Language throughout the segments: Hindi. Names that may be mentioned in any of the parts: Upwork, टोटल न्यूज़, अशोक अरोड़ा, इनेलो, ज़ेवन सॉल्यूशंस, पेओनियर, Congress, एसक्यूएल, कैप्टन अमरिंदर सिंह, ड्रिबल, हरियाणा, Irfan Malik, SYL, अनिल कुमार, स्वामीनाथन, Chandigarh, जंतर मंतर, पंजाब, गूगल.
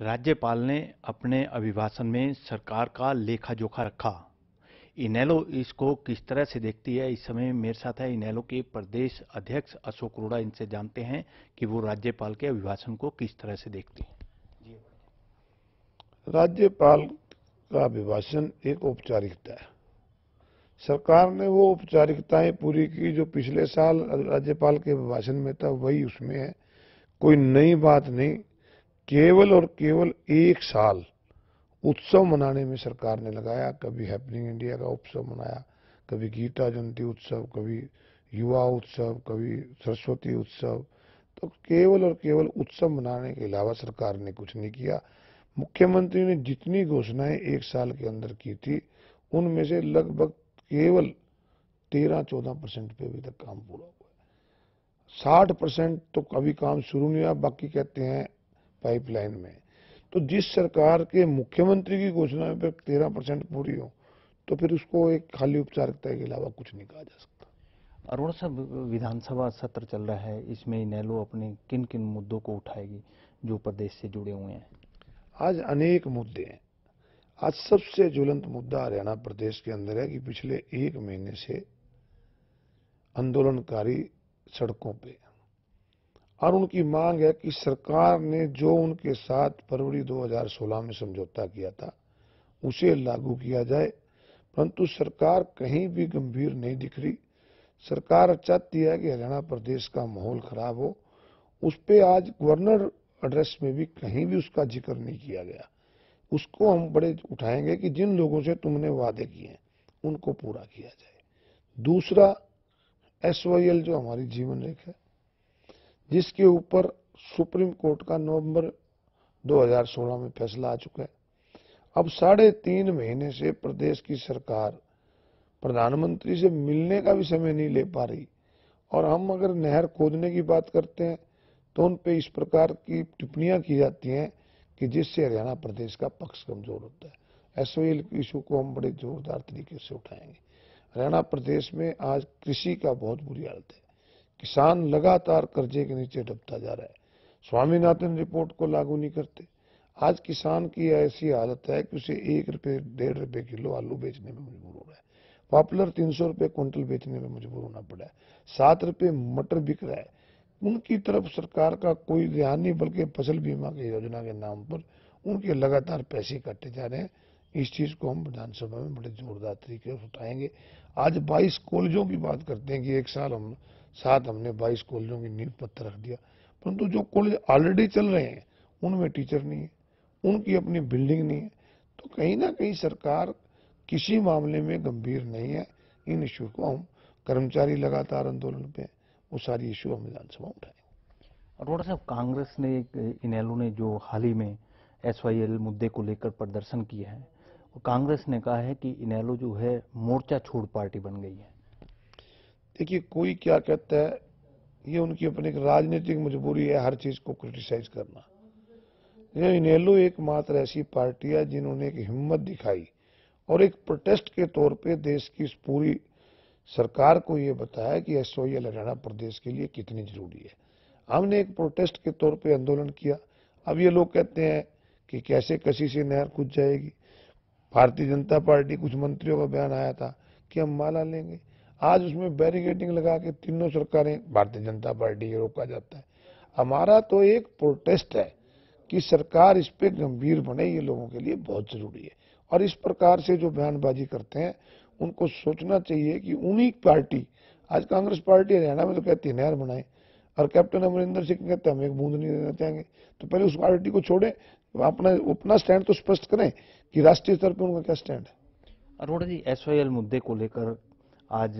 राज्यपाल ने अपने अभिभाषण में सरकार का लेखा जोखा रखा। इनेलो इसको किस तरह से देखती है, इस समय मेरे साथ है इनेलो के प्रदेश अध्यक्ष अशोक अरोड़ा। इनसे जानते हैं कि वो राज्यपाल के अभिभाषण को किस तरह से देखती है। राज्यपाल का अभिभाषण एक औपचारिकता है, सरकार ने वो औपचारिकताएं पूरी की जो पिछले साल राज्यपाल के अभिभाषण में था, वही उसमें है। कोई नई बात नहीं, केवल और केवल एक साल उत्सव मनाने में सरकार ने लगाया। कभी हैपनिंग इंडिया का उत्सव मनाया, कभी गीता जयंती उत्सव, कभी युवा उत्सव, कभी सरस्वती उत्सव। तो केवल और केवल उत्सव मनाने के अलावा सरकार ने कुछ नहीं किया। मुख्यमंत्री ने जितनी घोषणाएं एक साल के अंदर की थी, उनमें से लगभग केवल 13-14% पे अभी तक काम पूरा हुआ है। 60% तो अभी काम शुरू नहीं हुआ, बाकी कहते हैं पाइपलाइन में। तो जिस सरकार के मुख्यमंत्री की घोषणा पर 13% पूरी हो, तो फिर उसको एक खाली औपचारिकता के अलावा कुछ नहीं कहा जा सकता। अरोड़ा साहब, विधानसभा सत्र चल रहा है, इसमें इनेलो अपने किन किन मुद्दों को उठाएगी जो प्रदेश से जुड़े हुए हैं? आज अनेक मुद्दे हैं। आज सबसे ज्वलंत मुद्दा हरियाणा प्रदेश के अंदर है कि पिछले एक महीने से आंदोलनकारी सड़कों पे, और उनकी मांग है कि सरकार ने जो उनके साथ फरवरी 2016 में समझौता किया था उसे लागू किया जाए। परंतु सरकार कहीं भी गंभीर नहीं दिख रही। सरकार चाहती है कि हरियाणा प्रदेश का माहौल खराब हो। उस पर आज गवर्नर एड्रेस में भी कहीं भी उसका जिक्र नहीं किया गया। उसको हम बड़े उठाएंगे कि जिन लोगों से तुमने वादे किए हैं उनको पूरा किया जाए। दूसरा, SYL जो हमारी जीवन रेखा है, जिसके ऊपर सुप्रीम कोर्ट का नवंबर 2016 में फैसला आ चुका है। अब 3.5 महीने से प्रदेश की सरकार प्रधानमंत्री से मिलने का भी समय नहीं ले पा रही, और हम अगर नहर खोदने की बात करते हैं तो उन पे इस प्रकार की टिप्पणियां की जाती हैं कि जिससे हरियाणा प्रदेश का पक्ष कमजोर होता है। SYL इशू को हम बड़े जोरदार तरीके से उठाएंगे। हरियाणा प्रदेश में आज कृषि का बहुत बुरी हालत है, किसान लगातार कर्जे के नीचे डबता जा रहा है। स्वामीनाथन रिपोर्ट को लागू नहीं करते। आज किसान की ऐसी हालत है कि उसे 1 रुपये 1.5 रुपये किलो आलू बेचने में मजबूर हो रहा है। पॉपुलर 300 रुपये क्विंटल बेचने में मजबूर होना पड़ा है। 7 रुपये मटर बिक रहा है। उनकी तरफ सरकार का कोई ध्यान नहीं, बल्कि फसल बीमा की योजना के नाम पर उनके लगातार पैसे काटे जा रहे हैं। इस चीज को हम विधानसभा में बड़े जोरदार तरीके से उठाएंगे। आज 22 कॉलेजों की बात करते हैं कि एक साल हमने 22 कॉलेजों की नींव पत्थर रख दिया, परंतु जो कॉलेज ऑलरेडी चल रहे हैं उनमें टीचर नहीं है, उनकी अपनी बिल्डिंग नहीं है। तो कहीं ना कहीं सरकार किसी मामले में गंभीर नहीं है। इन इश्यू को हम, कर्मचारी लगातार आंदोलन पे, वो सारी इश्यू हम विधानसभा उठाएंगे। अरोड़ा साहब, कांग्रेस ने, इनेलो ने जो हाल ही में SYL मुद्दे को लेकर प्रदर्शन किया है, कांग्रेस ने कहा है कि इनेलो जो है मोर्चा छोड़ पार्टी बन गई है। देखिए, कोई क्या कहता है, ये उनकी अपनी एक राजनीतिक मजबूरी है हर चीज को क्रिटिसाइज करना। इनेलो एकमात्र ऐसी पार्टी है जिन्होंने एक हिम्मत दिखाई और एक प्रोटेस्ट के तौर पे देश की इस पूरी सरकार को ये बताया कि SYL हरियाणा प्रदेश के लिए कितनी जरूरी है। हमने एक प्रोटेस्ट के तौर पे आंदोलन किया। अब ये लोग कहते हैं कि कैसे कसी से नहर कूद जाएगी। भारतीय जनता पार्टी, कुछ मंत्रियों का बयान आया था कि हम माला लेंगे। आज उसमें बैरिकेडिंग लगा के तीनों सरकारें भारतीय जनता पार्टी को रोका जाता है। हमारा तो एक प्रोटेस्ट है कि सरकार इस पर गंभीर बने, ये लोगों के लिए बहुत जरूरी है। और इस प्रकार से जो बयानबाजी करते हैं उनको सोचना चाहिए कि उन्हीं पार्टी, आज कांग्रेस पार्टी हरियाणा में तो कहती है नहर बनाए, और कैप्टन अमरिंदर सिंह कहते हैं हम एक बूंद नहीं देना चाहेंगे। तो पहले उस पार्टी को छोड़ें, अपना स्टैंड तो स्पष्ट करें कि राष्ट्रीय स्तर पर उनका क्या स्टैंड है। अरोड़ा जी, SYL मुद्दे को लेकर आज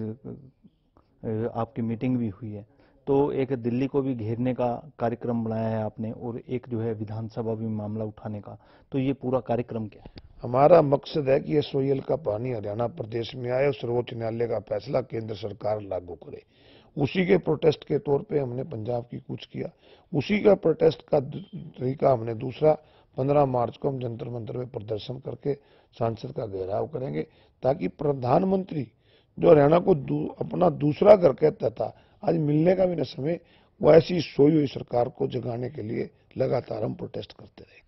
आपकी मीटिंग भी हुई है, तो एक दिल्ली को भी घेरने का कार्यक्रम बनाया है आपने, और एक जो है विधानसभा भी मामला उठाने का, तो ये पूरा कार्यक्रम क्या है? हमारा मकसद है कि SYL का पानी हरियाणा प्रदेश में आए और सर्वोच्च न्यायालय का फैसला केंद्र सरकार लागू करे। उसी के प्रोटेस्ट के तौर पे हमने पंजाब की कुछ किया, उसी का प्रोटेस्ट का तरीका हमने दूसरा, 15 मार्च को हम जंतर मंतर में प्रदर्शन करके सांसद का घेराव करेंगे, ताकि प्रधानमंत्री जो हरियाणा को अपना दूसरा घर कहता था, आज मिलने का भी न समय, वो ऐसी सोई हुई सरकार को जगाने के लिए लगातार हम प्रोटेस्ट करते रहे।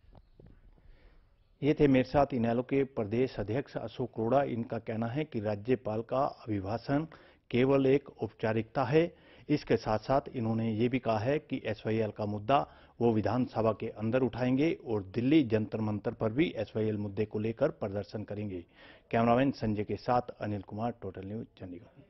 ये थे मेरे साथ इनेलो के प्रदेश अध्यक्ष अशोक अरोड़ा। इनका कहना है कि राज्यपाल का अभिभाषण केवल एक औपचारिकता है। इसके साथ साथ इन्होंने ये भी कहा है कि एसवाईएल का मुद्दा वो विधानसभा के अंदर उठाएंगे और दिल्ली जंतर मंतर पर भी एसवाईएल मुद्दे को लेकर प्रदर्शन करेंगे। कैमरामैन संजय के साथ अनिल कुमार, टोटल न्यूज़, चंडीगढ़।